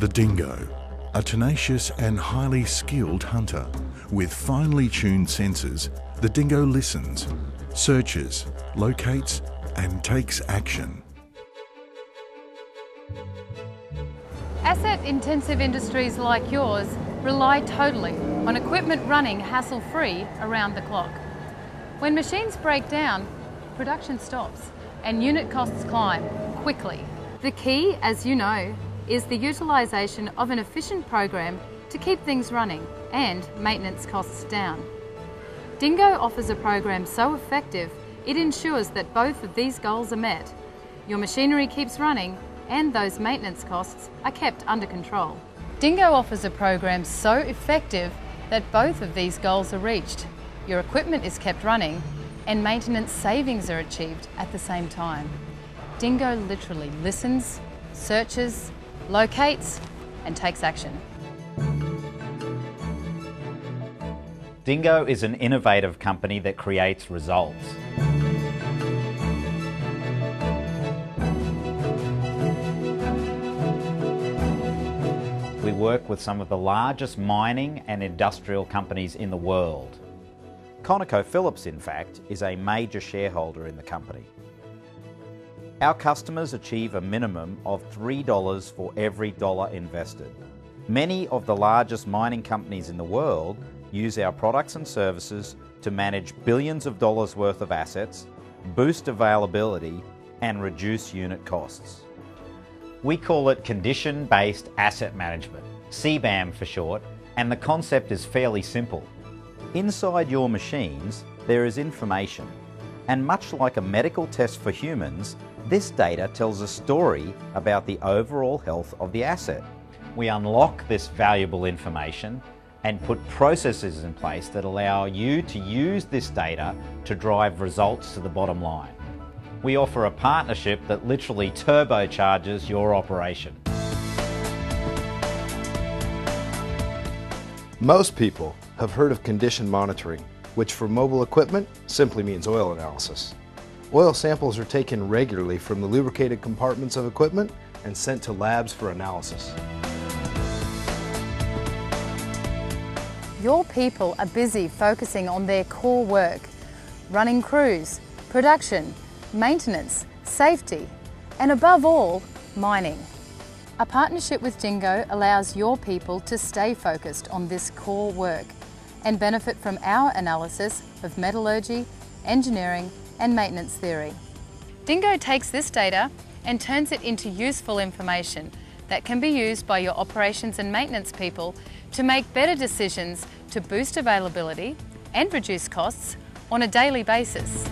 The dingo, a tenacious and highly skilled hunter. With finely tuned sensors, the dingo listens, searches, locates, and takes action. Asset-intensive industries like yours rely totally on equipment running hassle-free around the clock. When machines break down, production stops and unit costs climb quickly. The key, as you know, is the utilisation of an efficient program to keep things running and maintenance costs down. Dingo offers a program so effective it ensures that both of these goals are met. Your machinery keeps running and those maintenance costs are kept under control. Dingo offers a program so effective that both of these goals are reached. Your equipment is kept running and maintenance savings are achieved at the same time. Dingo literally listens, searches, locates, and takes action. Dingo is an innovative company that creates results. We work with some of the largest mining and industrial companies in the world. ConocoPhillips, in fact, is a major shareholder in the company. Our customers achieve a minimum of $3 for every dollar invested. Many of the largest mining companies in the world use our products and services to manage billions of dollars worth of assets, boost availability, and reduce unit costs. We call it Condition-Based Asset Management, CBAM for short, and the concept is fairly simple. Inside your machines, there is information. And much like a medical test for humans, this data tells a story about the overall health of the asset. We unlock this valuable information and put processes in place that allow you to use this data to drive results to the bottom line. We offer a partnership that literally turbocharges your operation. Most people have heard of condition monitoring, which for mobile equipment simply means oil analysis. Oil samples are taken regularly from the lubricated compartments of equipment and sent to labs for analysis. Your people are busy focusing on their core work, running crews, production, maintenance, safety, and above all, mining. A partnership with Dingo allows your people to stay focused on this core work and benefit from our analysis of metallurgy, engineering and maintenance theory. Dingo takes this data and turns it into useful information that can be used by your operations and maintenance people to make better decisions to boost availability and reduce costs on a daily basis.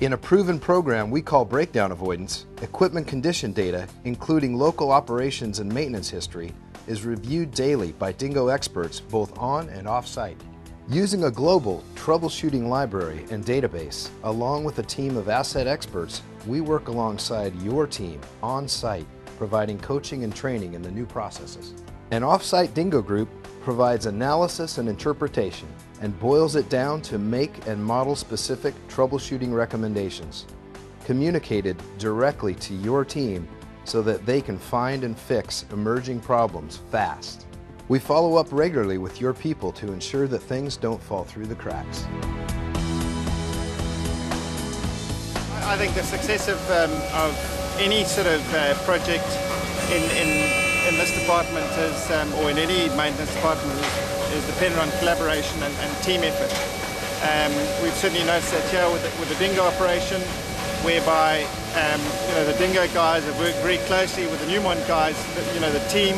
In a proven program we call Breakdown Avoidance, equipment condition data, including local operations and maintenance history, is reviewed daily by Dingo experts both on and off-site. Using a global troubleshooting library and database, along with a team of asset experts, we work alongside your team on-site, providing coaching and training in the new processes. An off-site Dingo group provides analysis and interpretation and boils it down to make and model specific troubleshooting recommendations, communicated directly to your team so that they can find and fix emerging problems fast. We follow up regularly with your people to ensure that things don't fall through the cracks. I think the success of any sort of project in this department is, or in any maintenance department is dependent on collaboration and team effort. We've certainly noticed that here with the Dingo operation, whereby the Dingo guys have worked very closely with the Newmont guys, the team,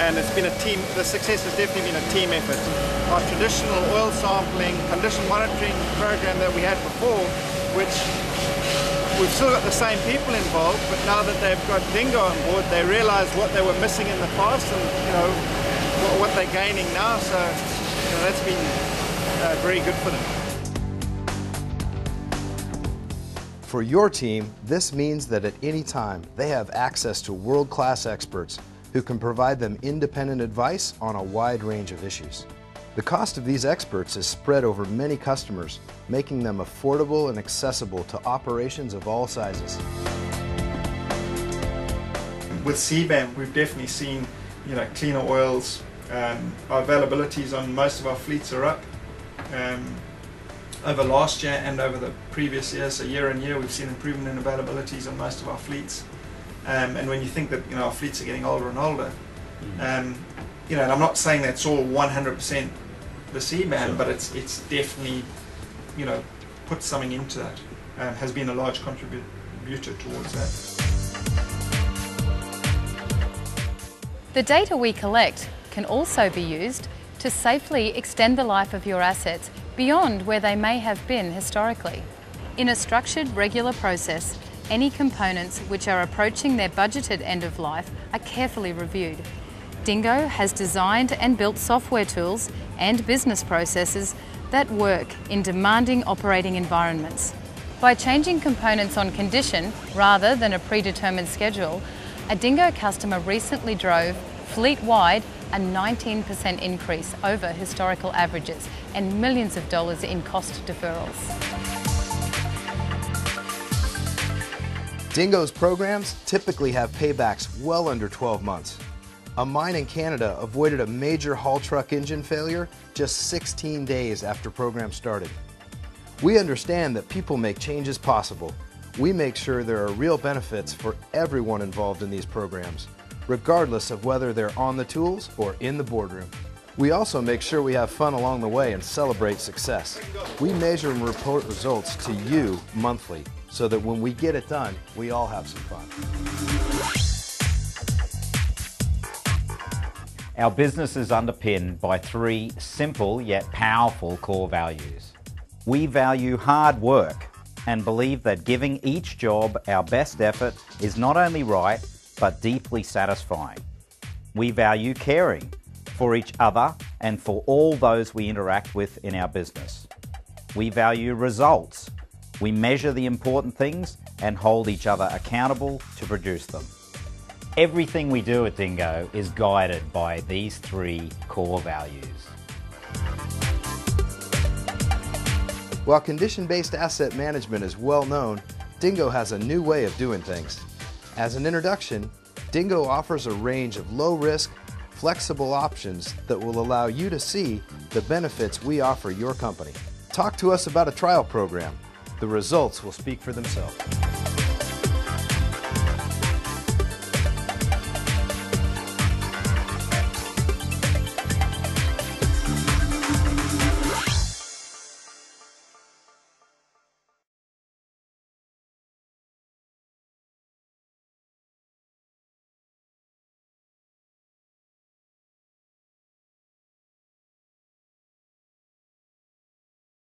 and it's been a team. The success has definitely been a team effort. Our traditional oil sampling, condition monitoring program that we had before, which we've still got the same people involved, but now that they've got Dingo on board, they realise what they were missing in the past and what they're gaining now. So that's been very good for them. For your team, this means that at any time they have access to world-class experts who can provide them independent advice on a wide range of issues. The cost of these experts is spread over many customers, making them affordable and accessible to operations of all sizes. with CBAM, we've definitely seen, you know, cleaner oils. Our availabilities on most of our fleets are up over last year and over the previous year. So year on year, we've seen improvement in availabilities on most of our fleets. And when you think that, you know, our fleets are getting older and older, you know, and I'm not saying that's all 100% the CBAM, sure, but it's definitely, you know, put something into that. Has been a large contributor towards that. The data we collect can also be used to safely extend the life of your assets beyond where they may have been historically. In a structured, regular process, any components which are approaching their budgeted end of life are carefully reviewed. Dingo has designed and built software tools and business processes that work in demanding operating environments. By changing components on condition rather than a predetermined schedule, a Dingo customer recently drove fleet-wide a 19% increase over historical averages and millions of dollars in cost deferrals. Dingo's programs typically have paybacks well under 12 months. A mine in Canada avoided a major haul truck engine failure just 16 days after program started. We understand that people make changes possible. We make sure there are real benefits for everyone involved in these programs, regardless of whether they're on the tools or in the boardroom. We also make sure we have fun along the way and celebrate success. We measure and report results to you monthly, so that when we get it done, we all have some fun. Our business is underpinned by three simple yet powerful core values. We value hard work and believe that giving each job our best effort is not only right, but deeply satisfying. We value caring for each other and for all those we interact with in our business. We value results. We measure the important things and hold each other accountable to produce them. Everything we do at Dingo is guided by these three core values. While condition-based asset management is well known, Dingo has a new way of doing things. As an introduction, Dingo offers a range of low-risk, flexible options that will allow you to see the benefits we offer your company. Talk to us about a trial program. The results will speak for themselves.